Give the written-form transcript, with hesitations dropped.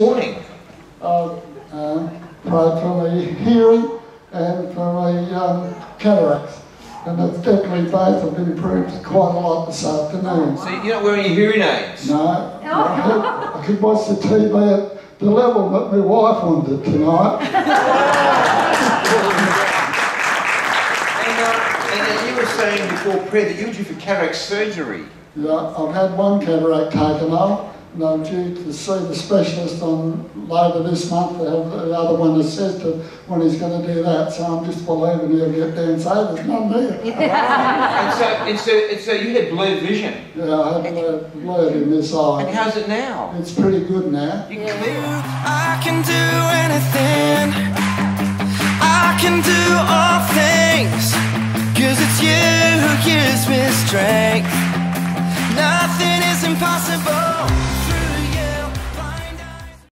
Morning. From a hearing and from a cataracts, and that's definitely both have improved quite a lot this afternoon. So you're not wearing your hearing aids? No. I could watch the TV at the level that my wife wanted tonight. And you were saying before prayer that you were due for cataract surgery. Yeah, I've had one cataract taken off. And I'm due to see the specialist on later this month. The other one assisted when he's going to do that. So I'm just believing he'll get there and say there's none there. And so you had blurred vision. Yeah, I had blurred in this eye. And how's it now? It's pretty good now. You're clear. I can do anything. I can do all things. 'Cause it's you who gives me strength. Nothing is impossible.